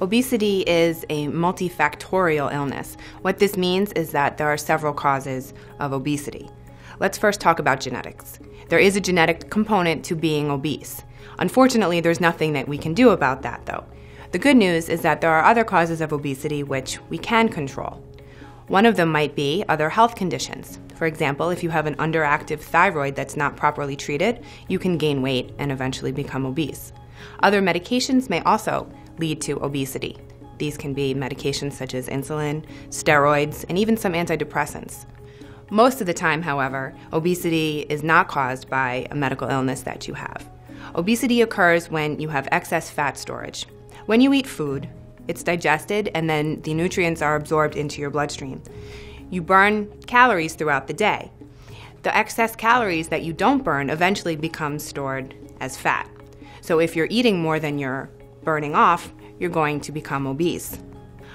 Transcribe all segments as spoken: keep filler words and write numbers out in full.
Obesity is a multifactorial illness. What this means is that there are several causes of obesity. Let's first talk about genetics. There is a genetic component to being obese. Unfortunately, there's nothing that we can do about that, though. The good news is that there are other causes of obesity which we can control. One of them might be other health conditions. For example, if you have an underactive thyroid that's not properly treated, you can gain weight and eventually become obese. Other medications may also lead to obesity. These can be medications such as insulin, steroids, and even some antidepressants. Most of the time, however, obesity is not caused by a medical illness that you have. Obesity occurs when you have excess fat storage. When you eat food, it's digested and then the nutrients are absorbed into your bloodstream. You burn calories throughout the day. The excess calories that you don't burn eventually become stored as fat. So if you're eating more than you're burning off, you're going to become obese.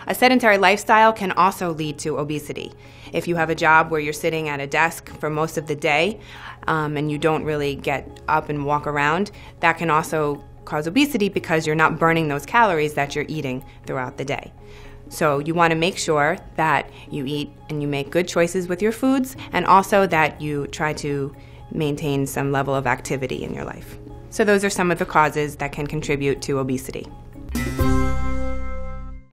A sedentary lifestyle can also lead to obesity. If you have a job where you're sitting at a desk for most of the day um, and you don't really get up and walk around, that can also cause obesity because you're not burning those calories that you're eating throughout the day. So you want to make sure that you eat and you make good choices with your foods, and also that you try to maintain some level of activity in your life. So those are some of the causes that can contribute to obesity.